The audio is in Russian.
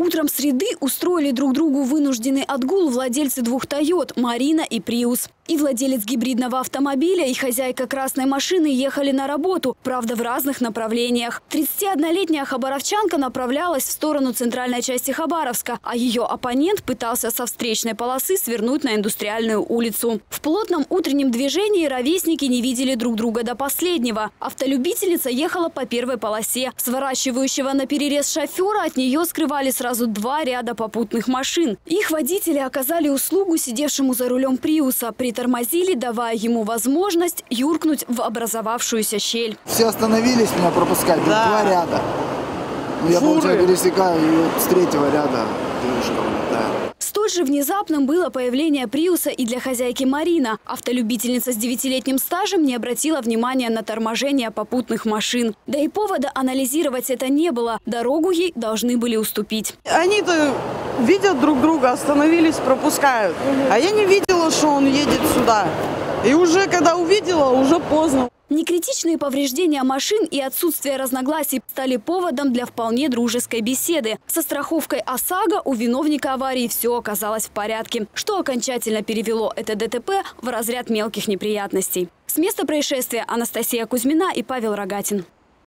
Утром среды устроили друг другу вынужденный отгул владельцы двух «Тойот» – Марина и «Prius». И владелец гибридного автомобиля, и хозяйка красной машины ехали на работу, правда, в разных направлениях. 31-летняя хабаровчанка направлялась в сторону центральной части Хабаровска, а ее оппонент пытался со встречной полосы свернуть на Индустриальную улицу. В плотном утреннем движении ровесники не видели друг друга до последнего. Автолюбительница ехала по первой полосе. Сворачивающего на перерез шофера от нее скрывали сразу два ряда попутных машин. Их водители оказали услугу сидевшему за рулем «Приуса», тормозили, давая ему возможность юркнуть в образовавшуюся щель. Все остановились меня пропускать, да. Два ряда. Фуры. Я, получается, пересекаю и с третьего ряда движком, да. Столь же внезапным было появление «Приуса» и для хозяйки Марина. Автолюбительница с 9-летним стажем не обратила внимания на торможение попутных машин. Да и повода анализировать это не было. Дорогу ей должны были уступить. Они-то видят друг друга, остановились, пропускают. А я не видела, что он едет сюда. И уже когда увидела, уже поздно. Некритичные повреждения машин и отсутствие разногласий стали поводом для вполне дружеской беседы. Со страховкой ОСАГО у виновника аварии все оказалось в порядке, что окончательно перевело это ДТП в разряд мелких неприятностей. С места происшествия Анастасия Кузьмина и Павел Рогатин.